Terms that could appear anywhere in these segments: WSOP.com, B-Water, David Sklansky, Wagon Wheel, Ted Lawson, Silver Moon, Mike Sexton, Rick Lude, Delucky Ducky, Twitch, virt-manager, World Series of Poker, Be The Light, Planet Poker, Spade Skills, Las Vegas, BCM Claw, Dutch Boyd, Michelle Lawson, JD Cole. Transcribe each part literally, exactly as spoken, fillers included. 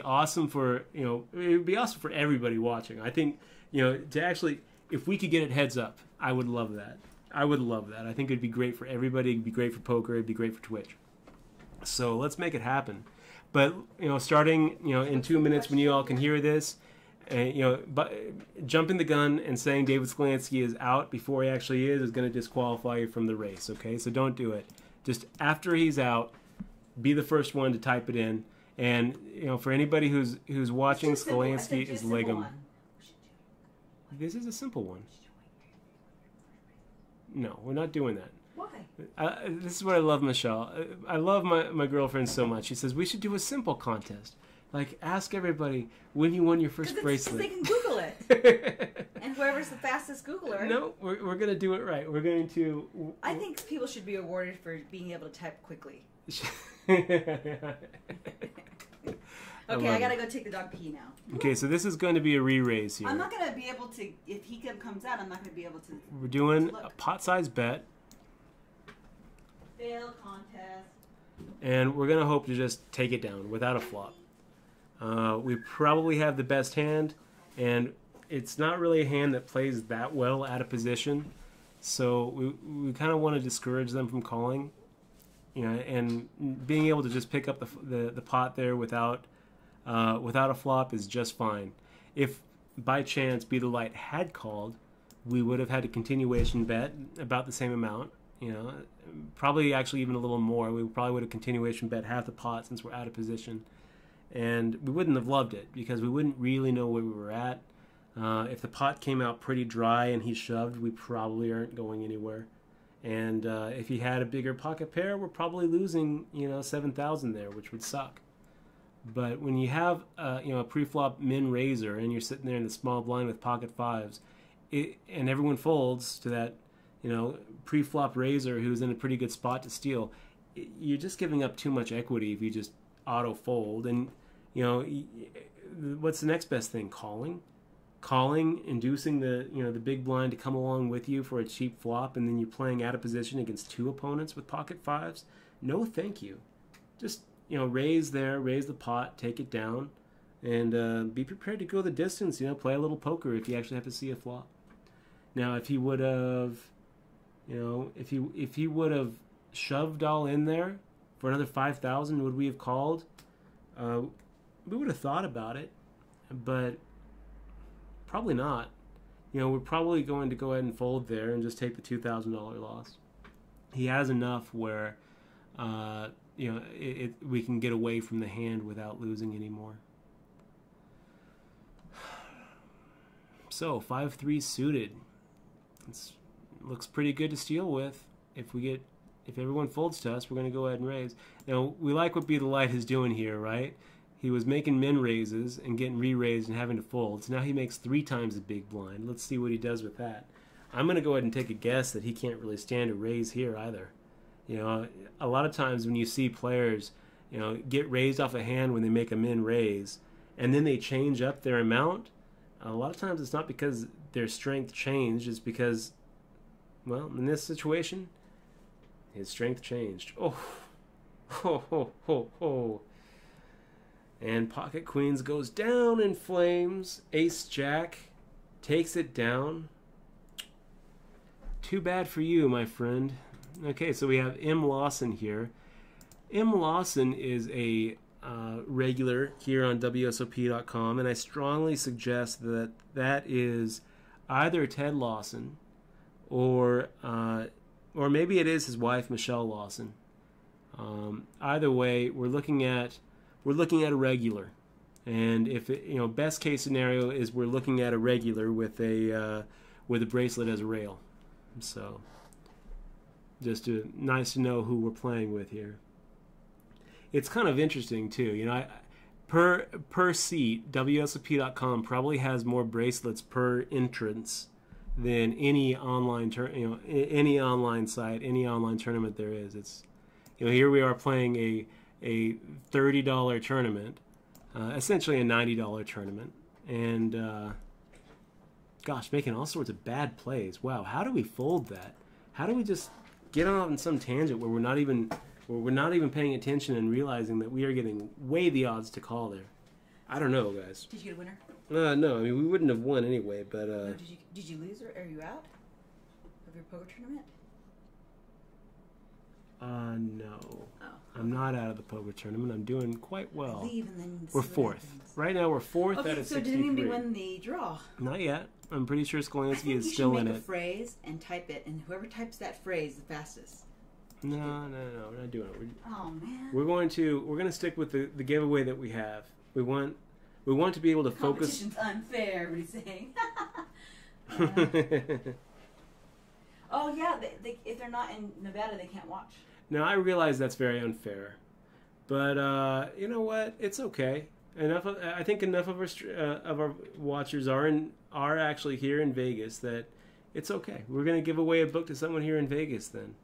be awesome for, you know, it would be awesome for everybody watching. I think, you know, to actually, if we could get it heads up, I would love that. I would love that. I think it'd be great for everybody. It'd be great for poker. It'd be great for Twitch. So let's make it happen. But, you know, starting, you know, in two minutes when you all can hear this, uh, you know, but jumping the gun and saying David Sklansky is out before he actually is is going to disqualify you from the race, okay? So don't do it. Just after he's out, be the first one to type it in. And, you know, for anybody who's who's watching, Sklansky is Legum. This is a simple one. No, we're not doing that. Why? Uh, this is what I love, Michelle. I love my, my girlfriend so much. She says, we should do a simple contest. Like, ask everybody when you won your first bracelet. Because they can Google it. And whoever's the fastest Googler. No, we're, we're going to do it right. We're going to... I think people should be awarded for being able to type quickly. Okay, I, I gotta go take the dog pee now. Okay, so this is going to be a re-raise here. I'm not gonna be able to, if he comes out, I'm not gonna be able to. We're doing a pot-sized bet. Fail contest. And we're gonna hope to just take it down without a flop. Uh, we probably have the best hand, and it's not really a hand that plays that well out of position. So we we kind of want to discourage them from calling, you know, and being able to just pick up the the, the pot there without. Uh, without a flop is just fine. If by chance Be The Light had called, we would have had a continuation bet about the same amount, you know, probably actually even a little more. We probably would have continuation bet half the pot since we're out of position, and we wouldn't have loved it because we wouldn't really know where we were at. Uh, if the pot came out pretty dry and he shoved, we probably aren't going anywhere. And uh, if he had a bigger pocket pair, we're probably losing, you know, seven thousand there, which would suck. But when you have uh, you know, a pre-flop min raiser and you're sitting there in the small blind with pocket fives, it, and everyone folds to that, you know, pre-flop raiser who's in a pretty good spot to steal, it, you're just giving up too much equity if you just auto fold. And you know, what's the next best thing? Calling, calling, inducing the, you know, the big blind to come along with you for a cheap flop, and then you're playing out of position against two opponents with pocket fives. No, thank you. Just, you know, raise there, raise the pot, take it down, and uh, be prepared to go the distance, you know, play a little poker if you actually have to see a flop. Now, if he would have, you know, if he if he would have shoved all in there for another five thousand, would we have called? Uh, we would have thought about it, but probably not. You know, we're probably going to go ahead and fold there and just take the two thousand dollar loss. He has enough where... Uh, you know, it, it, we can get away from the hand without losing anymore. So, five three suited. It looks pretty good to steal with. If we get, if everyone folds to us, we're going to go ahead and raise. Now, we like what Be The Light is doing here, right? He was making min raises and getting re-raised and having to fold. So now he makes three times the big blind. Let's see what he does with that. I'm going to go ahead and take a guess that he can't really stand a raise here either. You know, a lot of times when you see players, you know, get raised off a hand when they make a min raise, and then they change up their amount, a lot of times it's not because their strength changed, it's because, well, in this situation, his strength changed. Oh, ho, ho, ho, ho. And pocket queens goes down in flames. Ace Jack takes it down. Too bad for you, my friend. Okay, so we have M. Lawson here. M. Lawson is a uh, regular here on W S O P dot com, and I strongly suggest that that is either Ted Lawson or uh, or maybe it is his wife, Michelle Lawson. Um, either way, we're looking at we're looking at a regular, and if it, you know, best case scenario is we're looking at a regular with a uh, with a bracelet as a rail. So. Just to, nice to know who we're playing with here. It's kind of interesting too, you know. I, per per seat, W S O P dot com probably has more bracelets per entrance than any online tur you know, any online site, any online tournament there is. It's, you know, here we are playing a a thirty dollar tournament, uh, essentially a ninety dollar tournament, and uh, gosh, making all sorts of bad plays. Wow, how do we fold that? How do we just get on some tangent where we're not even where we're not even paying attention and realizing that we are getting way the odds to call there? I don't know, guys. Did you get a winner? Uh, no, I mean, we wouldn't have won anyway, but... Uh, no, did, you, did you lose, or are you out of your poker tournament? Uh, no. Oh. I'm not out of the poker tournament. I'm doing quite well. Leave and then we're fourth. Right now we're fourth okay, out of so sixty-three. So didn't even win the draw? Not yet. I'm pretty sure Sklansky is still in it. I think you should make a phrase and type it, and whoever types that phrase the fastest. No, no, no, we're not doing it. We're, oh man. We're going to we're going to stick with the, the giveaway that we have. We want we want to be able to focus. Competition's unfair. Everybody's saying. uh, oh yeah, they, they, if they're not in Nevada, they can't watch. Now I realize that's very unfair, but uh, you know what? It's okay. Enough. Of, I think enough of our uh, of our watchers are in are actually here in Vegas that it's okay. We're going to give away a book to someone here in Vegas then.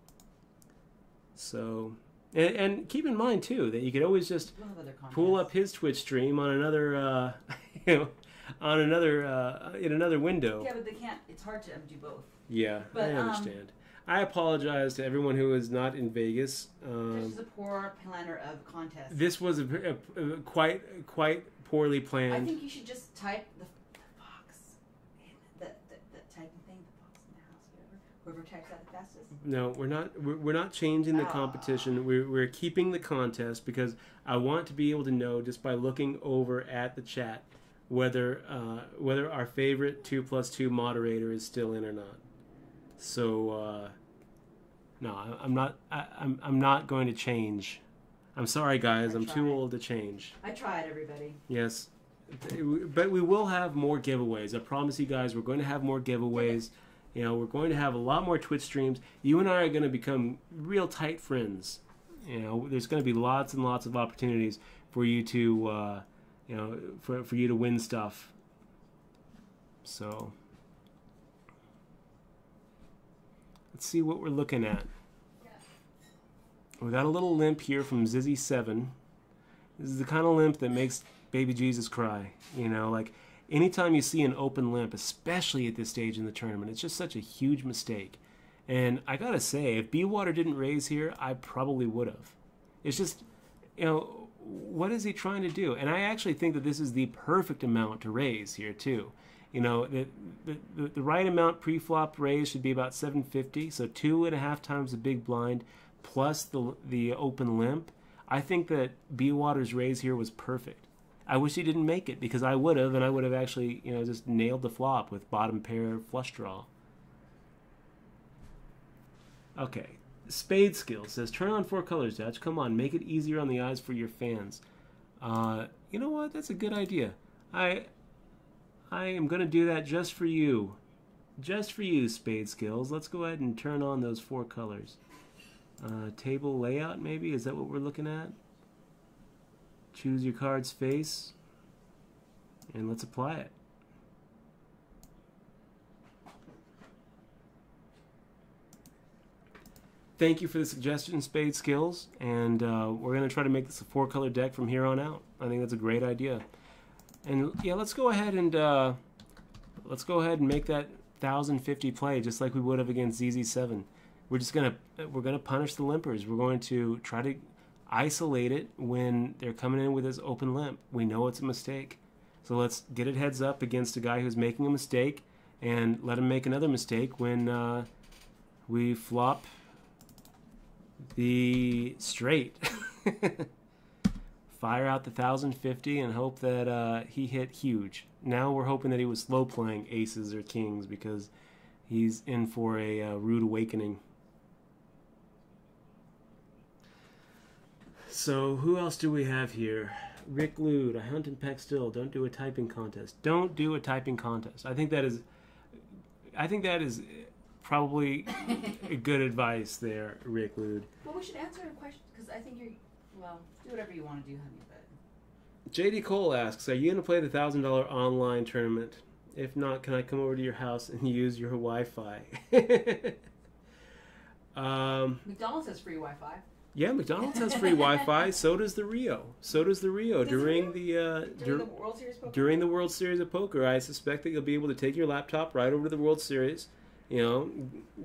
So, and, and keep in mind too that you could always just pull up his Twitch stream on another, uh, you know, on another uh, in another window. Yeah, but they can't. It's hard to do both. Yeah, but, I understand. Um, I apologize to everyone who is not in Vegas. Um, this is a poor planner of contest. This was a, a, a quite quite poorly planned. I think you should just type the, the box, the, the, the typing thing, the box in the house, whatever. Whoever types out the fastest. No, we're not. We're, we're not changing the competition. We're, we're keeping the contest because I want to be able to know just by looking over at the chat whether uh, whether our favorite two plus two moderator is still in or not. So uh, no, I, I'm not. I, I'm I'm not going to change. I'm sorry, guys. I'm too old to change. I tried, everybody. Yes, but we will have more giveaways. I promise you guys, we're going to have more giveaways. You know, we're going to have a lot more Twitch streams. You and I are going to become real tight friends. You know, there's going to be lots and lots of opportunities for you to, uh, you know, for, for you to win stuff. So, let's see what we're looking at. Yeah. We got a little limp here from Zizzy seven. This is the kind of limp that makes baby Jesus cry. You know, like... Anytime you see an open limp, especially at this stage in the tournament, it's just such a huge mistake. And I gotta say, if B-Water didn't raise here, I probably would have. It's just, you know, what is he trying to do? And I actually think that this is the perfect amount to raise here, too. You know, the, the, the right amount pre-flop raise should be about seven fifty, so two and a half times the big blind plus the, the open limp. I think that B-Water's raise here was perfect. I wish he didn't make it because I would have, and I would have actually, you know, just nailed the flop with bottom pair flush draw. Okay. Spade Skills says, turn on four colors, Dutch. Come on, make it easier on the eyes for your fans. Uh, you know what? That's a good idea. I I am going to do that just for you. Just for you, Spade Skills. Let's go ahead and turn on those four colors. Uh, table layout, maybe? Is that what we're looking at? Choose your card's face, and let's apply it. Thank you for the suggestion, Spade Skills, and uh, we're going to try to make this a four-color deck from here on out. I think that's a great idea. And yeah, let's go ahead and uh, let's go ahead and make that one thousand fifty play just like we would have against Z Z seven. We're just gonna we're gonna punish the limpers. We're going to try to isolate it when they're coming in with this open limp. We know it's a mistake. So let's get it heads up against a guy who's making a mistake and let him make another mistake when uh, we flop the straight. Fire out the one thousand fifty and hope that uh, he hit huge. Now we're hoping that he was slow playing aces or kings because he's in for a uh, rude awakening. So, who else do we have here? Rick Lude, I hunt and peck still. Don't do a typing contest. Don't do a typing contest. I think that is, I think that is probably good advice there, Rick Lude. Well, we should answer a question because I think you're, well, do whatever you want to do, honey. But J D Cole asks, are you going to play the one thousand dollar online tournament? If not, can I come over to your house and use your Wi-Fi? um, McDonald's has free Wi-Fi. Yeah, McDonald's has free Wi-Fi. So does the Rio. So does the Rio during the uh, during the World Series of Poker. During the World Series of Poker, I suspect that you'll be able to take your laptop right over to the World Series. You know,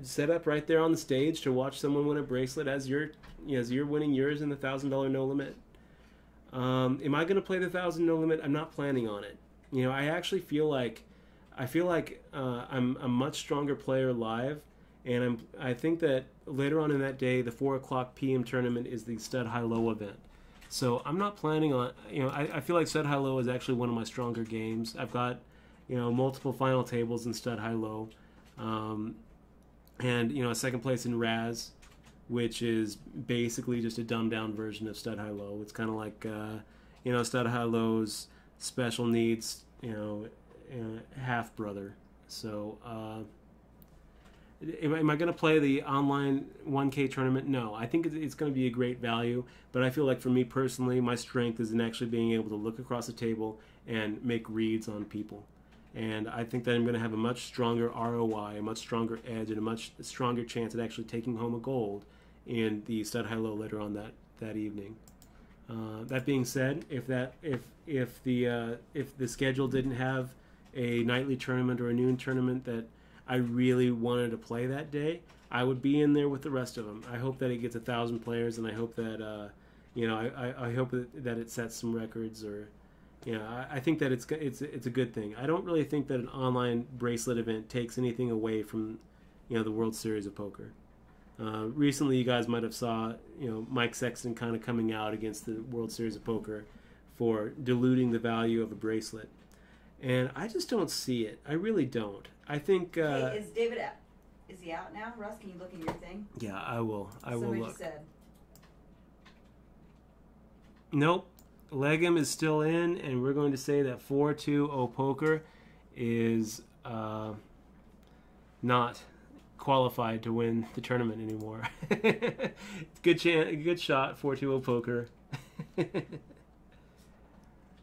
set up right there on the stage to watch someone win a bracelet as you're, you know, as you're winning yours in the one thousand dollar no limit. Um, am I going to play the thousand no limit? I'm not planning on it. You know, I actually feel like I feel like uh, I'm a much stronger player live, and I'm I think that later on in that day, the four o'clock p m tournament is the stud high low event. So I'm not planning on, you know, I, I feel like stud high low is actually one of my stronger games. I've got, you know, multiple final tables in stud high low, um, and you know, second place in Raz, which is basically just a dumbed down version of stud high low. It's kind of like, uh, you know, stud high low's special needs, you know, uh, half brother. So, uh, am I, am I going to play the online one K tournament? No, I think it's, it's going to be a great value, but I feel like for me personally, my strength is in actually being able to look across the table and make reads on people. And I think that I'm going to have a much stronger R O I, a much stronger edge, and a much stronger chance at actually taking home a gold in the stud high low later on that that evening. Uh, that being said, if that if if the uh, if the schedule didn't have a nightly tournament or a noon tournament that I really wanted to play that day, I would be in there with the rest of them. I hope that it gets a thousand players, and I hope that uh, you know I, I hope that it sets some records. Or you know, I, I think that it's it's it's a good thing. I don't really think that an online bracelet event takes anything away from, you know, the World Series of Poker. Uh, recently, you guys might have saw, you know, Mike Sexton kind of coming out against the World Series of Poker for diluting the value of a bracelet, and I just don't see it. I really don't. I think. Uh, hey, is David out? Is he out now? Russ, can you look at your thing? Yeah, I will. I Somebody will look. Said. Nope. Legum is still in, and we're going to say that four two oh Poker is uh, not qualified to win the tournament anymore. Good chance, good shot, four two oh Poker.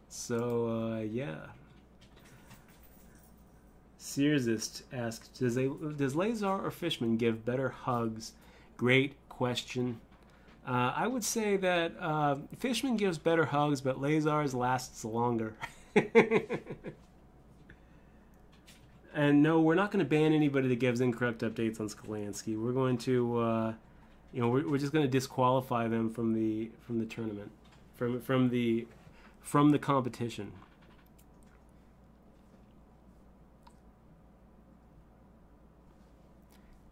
So uh, yeah. Searsist asks, does they does Lazar or Fishman give better hugs? Great question. Uh, I would say that uh, Fishman gives better hugs, but Lazar's lasts longer. And no, we're not going to ban anybody that gives incorrect updates on Sklansky. We're going to, uh, you know, we're, we're just going to disqualify them from the from the tournament, from from the from the competition.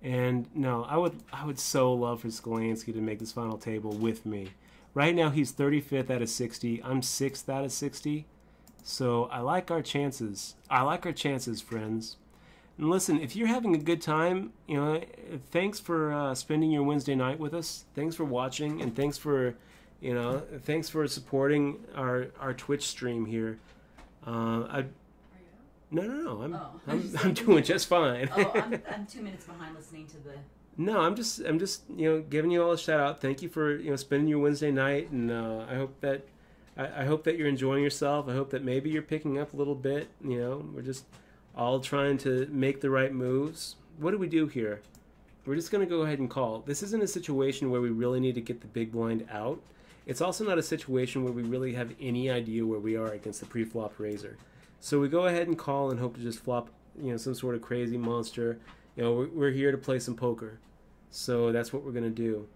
And no, I would I would so love for Sklansky to make this final table with me. Right now he's thirty-fifth out of sixty. I'm sixth out of sixty. So I like our chances. I like our chances, friends. And listen, if you're having a good time, you know, thanks for uh, spending your Wednesday night with us. Thanks for watching, and thanks for, you know, thanks for supporting our our Twitch stream here. Uh, I. No, no, no. I'm, oh, I'm, I'm doing just fine. Oh, I'm, I'm two minutes behind listening to the. No, I'm just, I'm just, you know, giving you all a shout out. Thank you for, you know, spending your Wednesday night, and uh, I hope that, I, I hope that you're enjoying yourself. I hope that maybe you're picking up a little bit. You know, we're just all trying to make the right moves. What do we do here? We're just gonna go ahead and call. This isn't a situation where we really need to get the big blind out. It's also not a situation where we really have any idea where we are against the pre-flop raiser. So we go ahead and call and hope to just flop, you know, some sort of crazy monster. You know, we're, we're here to play some poker. So that's what we're going to do.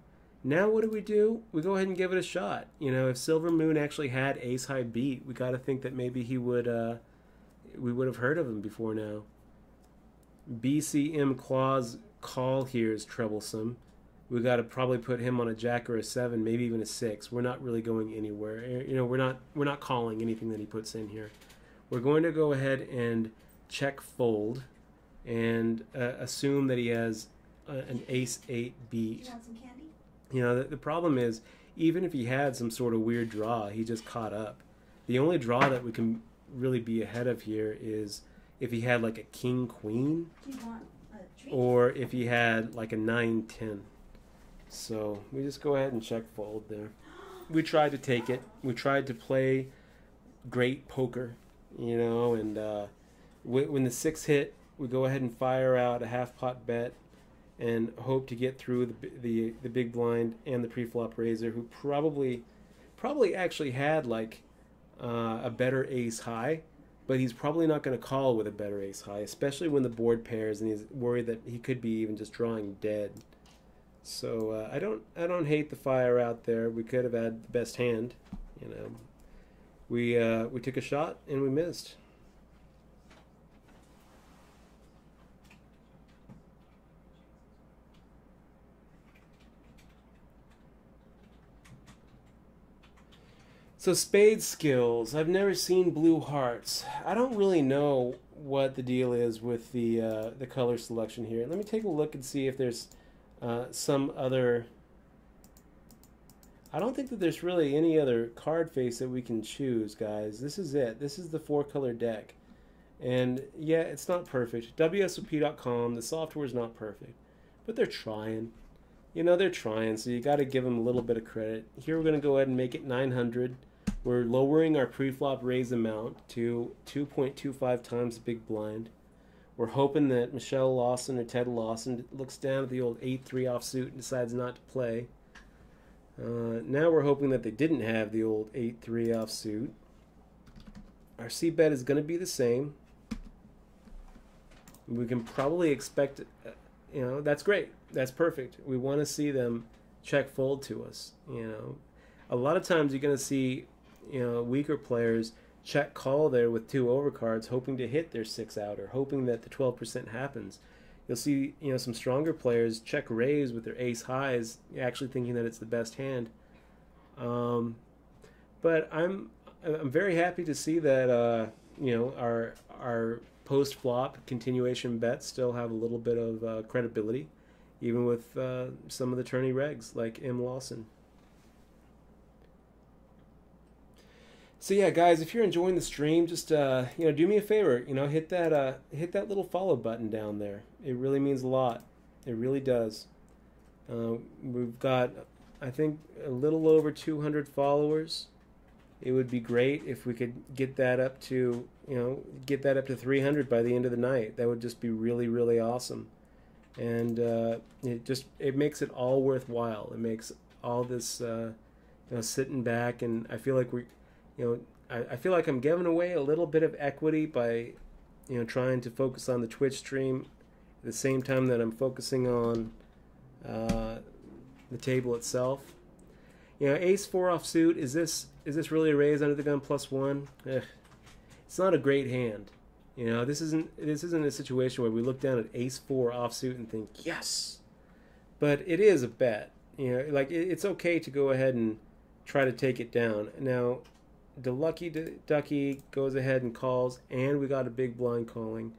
Now what do we do? We go ahead and give it a shot. You know, if Silver Moon actually had ace high beat, we got to think that maybe he would, uh, we would have heard of him before now. B C M Claw's call here is troublesome. We got to probably put him on a jack or a seven, maybe even a six. We're not really going anywhere. You know, we're not, we're not calling anything that he puts in here. We're going to go ahead and check fold and uh, assume that he has a, an ace eight beat. You want some candy? You know, the, the problem is, even if he had some sort of weird draw, he just caught up. The only draw that we can really be ahead of here is if he had like a king-queen, or if he had like a nine ten. So we just go ahead and check fold there. We tried to take it. We tried to play great poker. You know, and uh, when the six hit, we go ahead and fire out a half pot bet and hope to get through the the, the big blind and the preflop raiser, who probably probably actually had like uh, a better ace high, but he's probably not going to call with a better ace high, especially when the board pairs and he's worried that he could be even just drawing dead. So uh, I don't I don't hate the fire out there. We could have had the best hand, you know, we uh, we took a shot and we missed. So Spade Skills, I've never seen blue hearts. I don't really know what the deal is with the uh, the color selection here. Let me take a look and see if there's uh, some other. I don't think that there's really any other card face that we can choose, guys. This is it. This is the four color deck, and yeah, it's not perfect. W S O P dot com, the software is not perfect, but they're trying. You know, they're trying, so you got to give them a little bit of credit. Here we're going to go ahead and make it nine hundred. We're lowering our preflop raise amount to two point two five times the big blind. We're hoping that Michelle Lawson or Ted Lawson looks down at the old eight three offsuit and decides not to play. Uh, now we're hoping that they didn't have the old eight three offsuit. Our C bet is going to be the same. We can probably expect, you know, that's great. That's perfect. We want to see them check fold to us. You know, a lot of times you're going to see, you know, weaker players check call there with two overcards, hoping to hit their six out or hoping that the twelve percent happens. You'll see, you know, some stronger players check raise with their ace highs, actually thinking that it's the best hand. Um, but I'm I'm very happy to see that uh, you know, our our post flop continuation bets still have a little bit of uh, credibility, even with uh, some of the tourney regs like M Lawson. So yeah, guys, if you're enjoying the stream, just uh, you know, do me a favor, you know, hit that uh, hit that little follow button down there. It really means a lot. It really does. Uh, we've got, I think, a little over two hundred followers. It would be great if we could get that up to, you know, get that up to three hundred by the end of the night. That would just be really, really awesome. And uh, it just it makes it all worthwhile. It makes all this, uh, you know, sitting back, and I feel like we. You know, I, I feel like I'm giving away a little bit of equity by, you know, trying to focus on the Twitch stream at the same time that I'm focusing on uh, the table itself. You know, ace four offsuit, is this is this really a raise under the gun plus one? Ugh. It's not a great hand. You know, this isn't this isn't a situation where we look down at ace four offsuit and think yes, but it is a bet. You know, like it, it's okay to go ahead and try to take it down now. Delucky Ducky goes ahead and calls, and we got a big blind calling.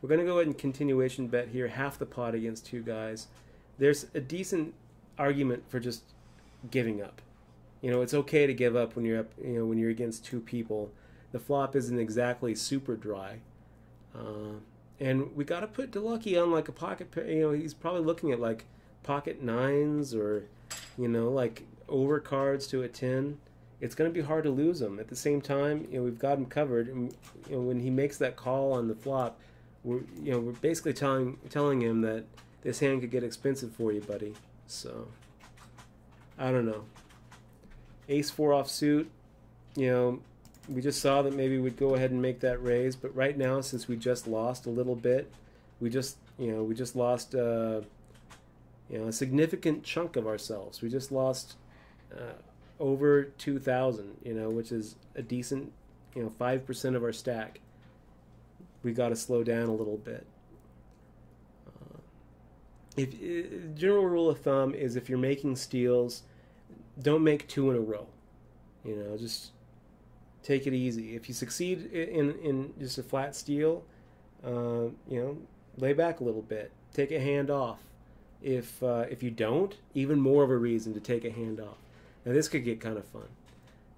We're going to go ahead and continuation bet here, half the pot against two guys. There's a decent argument for just giving up. You know, it's okay to give up when you're up, you know, when you're against two people. The flop isn't exactly super dry, uh, and we got to put Delucky on like a pocket. You know, he's probably looking at like pocket nines or, you know, like over cards to a ten. It's going to be hard to lose him. At the same time, you know, we've got him covered, and you know, when he makes that call on the flop, we're you know we're basically telling telling him that this hand could get expensive for you, buddy. So I don't know. Ace four offsuit. You know, we just saw that maybe we'd go ahead and make that raise, but right now, since we just lost a little bit, we just you know we just lost uh, you know a significant chunk of ourselves. We just lost. Uh, over two thousand, you know, which is a decent, you know, five percent of our stack. We got to slow down a little bit. Uh, if uh, general rule of thumb is if you're making steals, don't make two in a row. You know, just take it easy. If you succeed in, in just a flat steal, uh, you know, lay back a little bit. Take a hand off. If, uh, if you don't, even more of a reason to take a hand off. Now this could get kind of fun.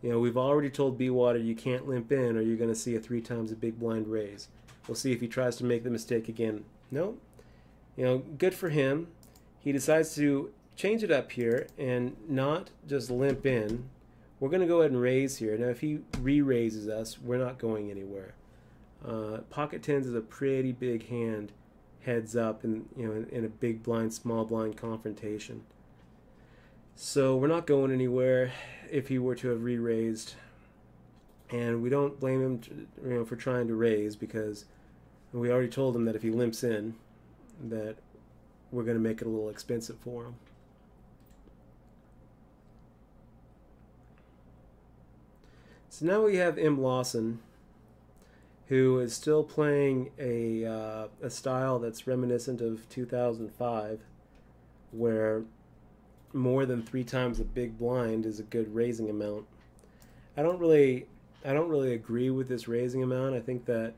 You know, we've already told B-Water you can't limp in or you're going to see a three times a big blind raise. We'll see if he tries to make the mistake again. No. You know, good for him. He decides to change it up here and not just limp in. We're going to go ahead and raise here. Now if he re-raises us, we're not going anywhere. Uh, pocket tens is a pretty big hand heads up in, you know, in, in a big blind, small blind confrontation. So we're not going anywhere if he were to have re-raised, and we don't blame him to, you know, for trying to raise, because we already told him that if he limps in that we're going to make it a little expensive for him. So now we have M. Lawson, who is still playing a, uh, a style that's reminiscent of two thousand five, where more than three times a big blind is a good raising amount. I don't really, I don't really agree with this raising amount. I think that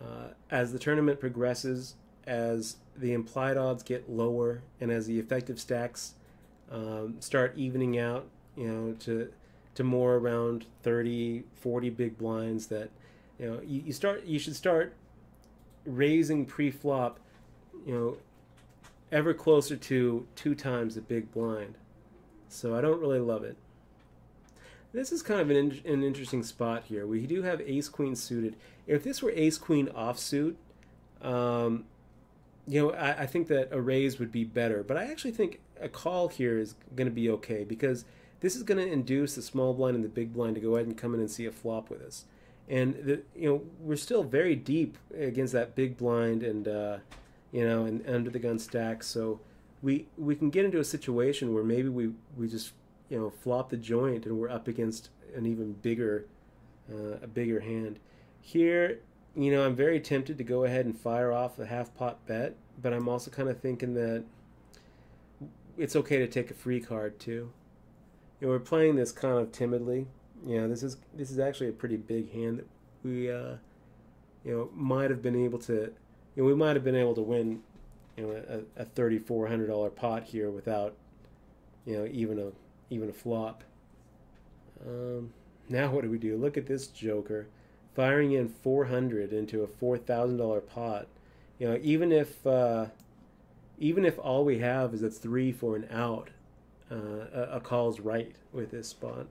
uh, as the tournament progresses, as the implied odds get lower, and as the effective stacks um, start evening out, you know, to to more around thirty, forty big blinds, that you know, you, you start, you should start raising pre-flop, you know, ever closer to two times the big blind. So I don't really love it. This is kind of an, in an interesting spot here. We do have ace-queen suited. If this were ace-queen offsuit, um, you know, I, I think that a raise would be better. But I actually think a call here is going to be okay, because this is going to induce the small blind and the big blind to go ahead and come in and see a flop with us. And, the, you know, we're still very deep against that big blind and... Uh, you know, and under the gun stack, so we we can get into a situation where maybe we we just, you know, flop the joint and we're up against an even bigger uh, a bigger hand. Here, you know, I'm very tempted to go ahead and fire off a half pot bet, but I'm also kind of thinking that it's okay to take a free card too. You know, we're playing this kind of timidly. You know, this is this is actually a pretty big hand that we uh, you know, might have been able to. You know, we might have been able to win, you know, a, a thirty-four hundred dollar pot here without, you know, even a even a flop. Um, now what do we do? Look at this joker, firing in four hundred into a four thousand dollar pot. You know, even if uh, even if all we have is a three for an out, uh, a, a call's right with this spot.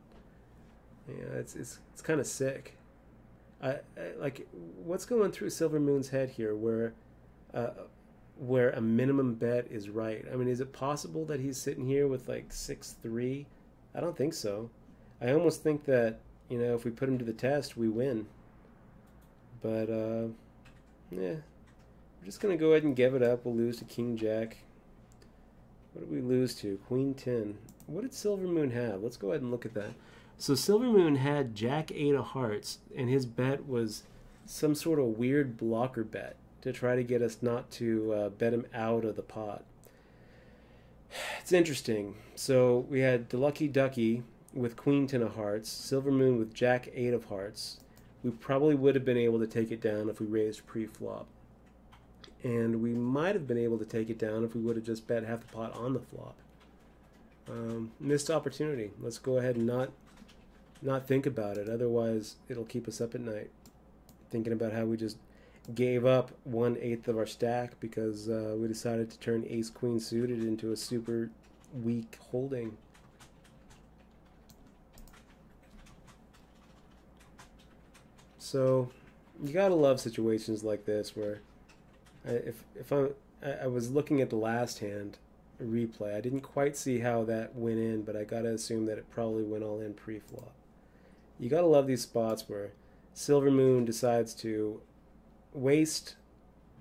Yeah, it's it's it's kind of sick. I, I, like, what's going through Silver Moon's head here, where, uh, where a minimum bet is right? I mean, is it possible that he's sitting here with like six three? I don't think so. I almost think that, you know, if we put him to the test, we win. But uh, yeah, we're just gonna go ahead and give it up. We'll lose to King Jack. What did we lose to? Queen ten. What did Silver Moon have? Let's go ahead and look at that. So Silver Moon had Jack eight of hearts, and his bet was some sort of weird blocker bet to try to get us not to uh, bet him out of the pot. It's interesting. So we had Delucky Ducky with Queen ten of hearts, Silver Moon with Jack eight of hearts. We probably would have been able to take it down if we raised pre-flop. And we might have been able to take it down if we would have just bet half the pot on the flop. Um, missed opportunity. Let's go ahead and not... not think about it, otherwise it'll keep us up at night thinking about how we just gave up one eighth of our stack because uh, we decided to turn ace queen suited into a super weak holding. So you gotta love situations like this where I, if if I I was looking at the last hand replay, I didn't quite see how that went in, but I gotta assume that it probably went all in pre-flop. You gotta love these spots where Silver Moon decides to waste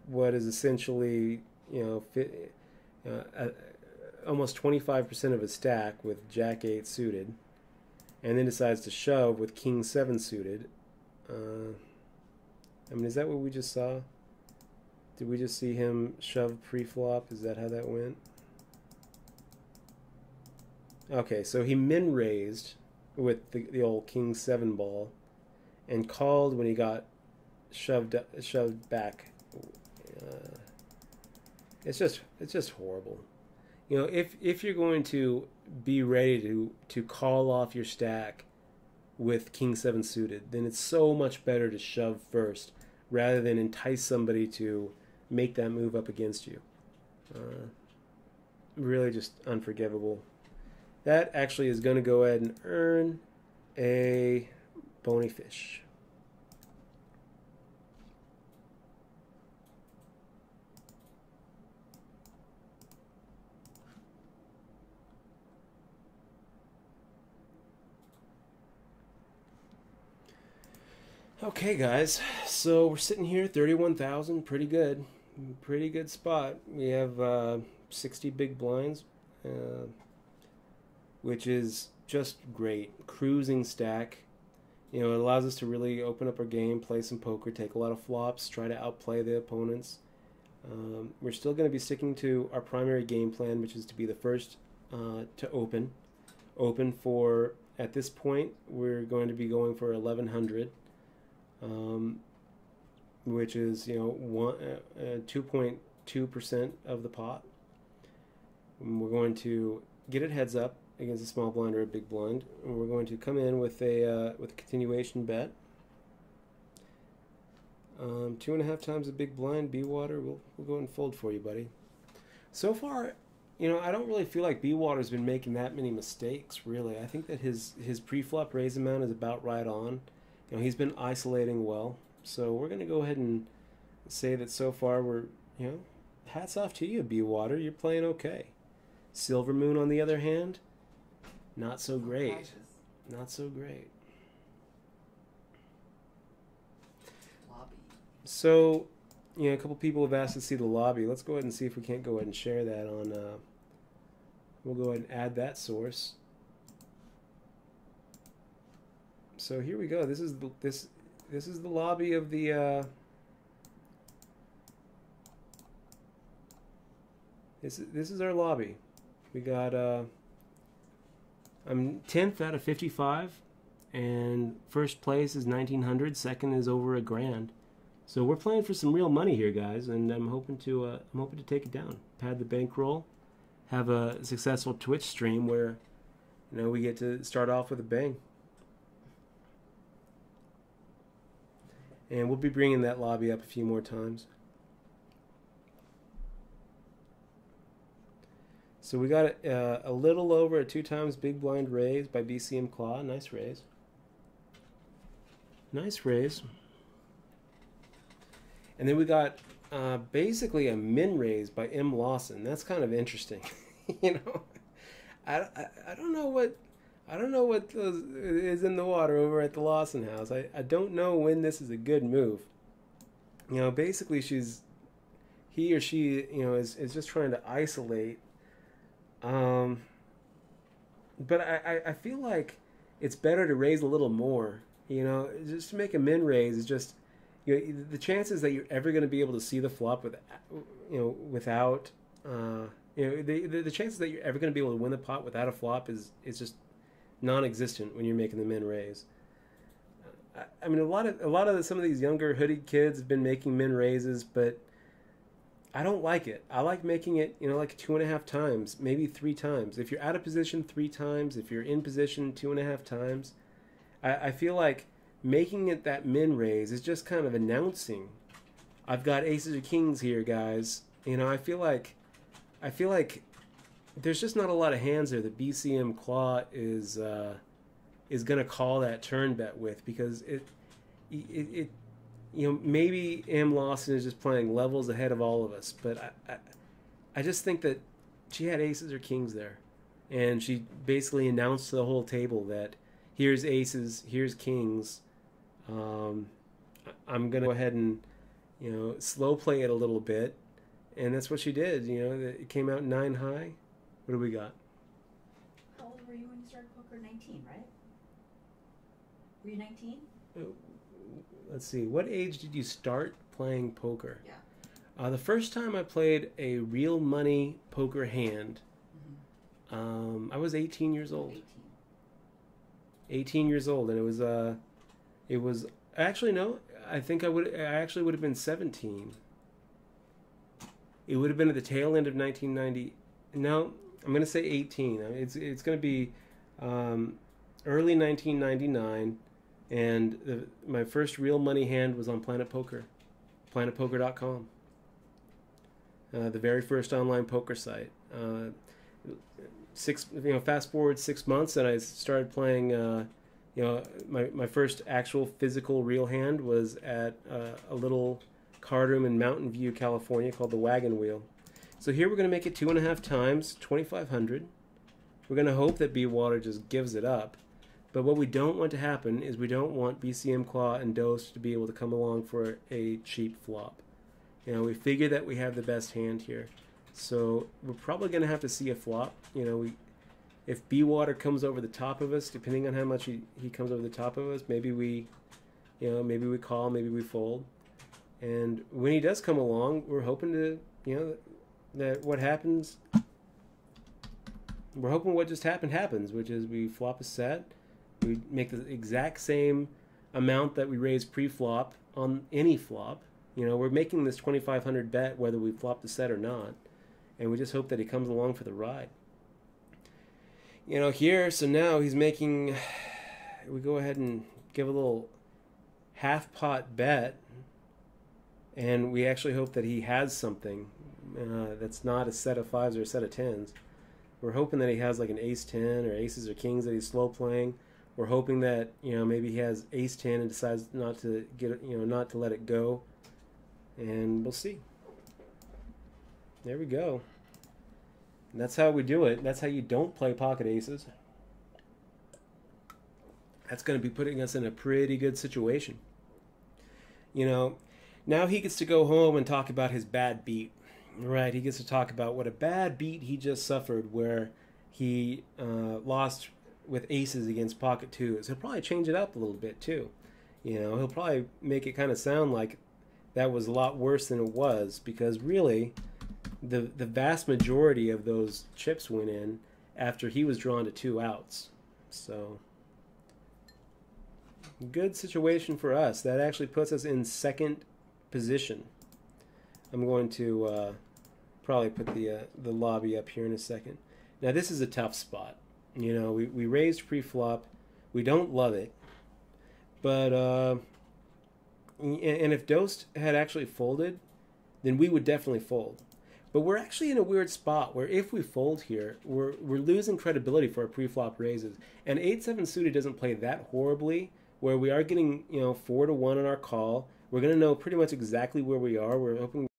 what is essentially, you know, fit, uh, uh, almost twenty-five percent of his stack with Jack eight suited, and then decides to shove with King seven suited. Uh, I mean, is that what we just saw? Did we just see him shove pre-flop? Is that how that went? Okay, so he min raised with the, the old King seven ball, and called when he got shoved up, shoved back. Uh, it's just it's just horrible. You know, if if you're going to be ready to to call off your stack with King seven suited, then it's so much better to shove first rather than entice somebody to make that move up against you. Uh, really, just unforgivable. That actually is going to go ahead and earn a bony fish. Okay, guys, so we're sitting here, thirty-one thousand, pretty good. Pretty good spot. We have uh, sixty big blinds. Uh, which is just great. Cruising stack. You know, it allows us to really open up our game, play some poker, take a lot of flops, try to outplay the opponents. Um, we're still going to be sticking to our primary game plan, which is to be the first uh, to open. Open for, at this point, we're going to be going for eleven hundred, um, which is, you know, two point two percent uh, of the pot. And we're going to get it heads up against a small blind or a big blind, and we're going to come in with a uh, with a continuation bet. Um, two and a half times a big blind, B-Water, we'll, we'll go ahead and fold for you, buddy. So far, you know, I don't really feel like B-Water's been making that many mistakes, really. I think that his, his pre-flop raise amount is about right on. You know, he's been isolating well. So we're going to go ahead and say that so far we're, you know, hats off to you, B-Water. You're playing okay. Silver Moon, on the other hand, not so great. Not so great. So, you know, a couple people have asked to see the lobby. Let's go ahead and see if we can't go ahead and share that on, uh, we'll go ahead and add that source. So here we go. This is the, this, this is the lobby of the, uh, this, this is our lobby. We got, uh, I'm tenth out of fifty-five, and first place is nineteen hundred, second is over a grand. So we're playing for some real money here, guys, and I'm hoping to uh, I'm hoping to take it down, pad the bankroll, have a successful Twitch stream where, you know, we get to start off with a bang. And we'll be bringing that lobby up a few more times. So we got a, a little over a two times big blind raise by B C M Claw. Nice raise. Nice raise. And then we got uh, basically a min raise by M. Lawson. That's kind of interesting, you know. I, I, I don't know what I don't know what is in the water over at the Lawson house. I, I don't know when this is a good move. You know, basically she's he or she you know is is just trying to isolate. Um. But I I feel like it's better to raise a little more. You know, just to make a min raise is just. You know, the chances that you're ever going to be able to see the flop with, you know, without, uh, you know, the, the the chances that you're ever going to be able to win the pot without a flop is is just non-existent when you're making the min raise. I, I mean, a lot of a lot of the, some of these younger hooded kids have been making min raises, but I don't like it. I like making it, you know, like two and a half times, maybe three times. If you're out of position, three times. If you're in position, two and a half times. I, I feel like. Making it that min raise is just kind of announcing, I've got aces or kings here, guys. You know, I feel like, I feel like, there's just not a lot of hands there that B C M Claw is uh, is gonna call that turn bet with, because it, it, it, you know, maybe M. Lawson is just playing levels ahead of all of us, but I, I, I just think that she had aces or kings there, and she basically announced to the whole table that here's aces, here's kings. Um, I'm going to go ahead and, you know, slow play it a little bit. And that's what she did, you know. It came out nine high. What do we got? How old were you when you started poker? nineteen, right? Were you nineteen? Uh, let's see. What age did you start playing poker? Yeah. Uh, the first time I played a real money poker hand, mm-hmm. um, I was eighteen years old. eighteen. eighteen years old, and it was... Uh, It was actually no. I think I would. I actually would have been seventeen. It would have been at the tail end of nineteen ninety. No, I'm gonna say eighteen. It's it's gonna be um, early nineteen ninety-nine, and the, my first real money hand was on Planet Poker, Planet Poker dot com. Uh, the very first online poker site. Uh, six. You know, fast forward six months, and I started playing. Uh, You know, my, my first actual physical real hand was at uh, a little card room in Mountain View, California, called the Wagon Wheel. So here we're going to make it two and a half times, twenty-five hundred. We're going to hope that B-Water just gives it up. But what we don't want to happen is we don't want B C M Claw and Dose to be able to come along for a cheap flop. You know, we figure that we have the best hand here. So we're probably going to have to see a flop. You know, we... if B-Water comes over the top of us, depending on how much he, he comes over the top of us, maybe we, you know, maybe we call, maybe we fold. And when he does come along, we're hoping to, you know, that what happens, we're hoping what just happened happens, which is we flop a set, we make the exact same amount that we raised pre-flop on any flop. You know, we're making this twenty-five hundred bet whether we flop the set or not, and we just hope that he comes along for the ride. You know, here, so now he's making, we go ahead and give a little half pot bet, and we actually hope that he has something uh, that's not a set of fives or a set of tens. We're hoping that he has like an ace ten or aces or kings that he's slow playing. We're hoping that, you know, maybe he has ace ten and decides not to get, you know, not to let it go. And we'll see. There we go. And that's how we do it. That's how you don't play pocket aces. That's going to be putting us in a pretty good situation. You know, now he gets to go home and talk about his bad beat. Right, he gets to talk about what a bad beat he just suffered where he uh, lost with aces against pocket twos. He'll probably change it up a little bit too. You know, he'll probably make it kind of sound like that was a lot worse than it was, because really the the vast majority of those chips went in after he was drawn to two outs. So good situation for us. That actually puts us in second position. I'm going to uh, probably put the uh, the lobby up here in a second. Now this is a tough spot. You know, we, we raised pre-flop. We don't love it, but uh, and if Dost had actually folded, then we would definitely fold. But we're actually in a weird spot where if we fold here, we're we're losing credibility for our pre-flop raises. And eight seven suited doesn't play that horribly, where we are getting, you know, four to one on our call. We're gonna know pretty much exactly where we are. We're hoping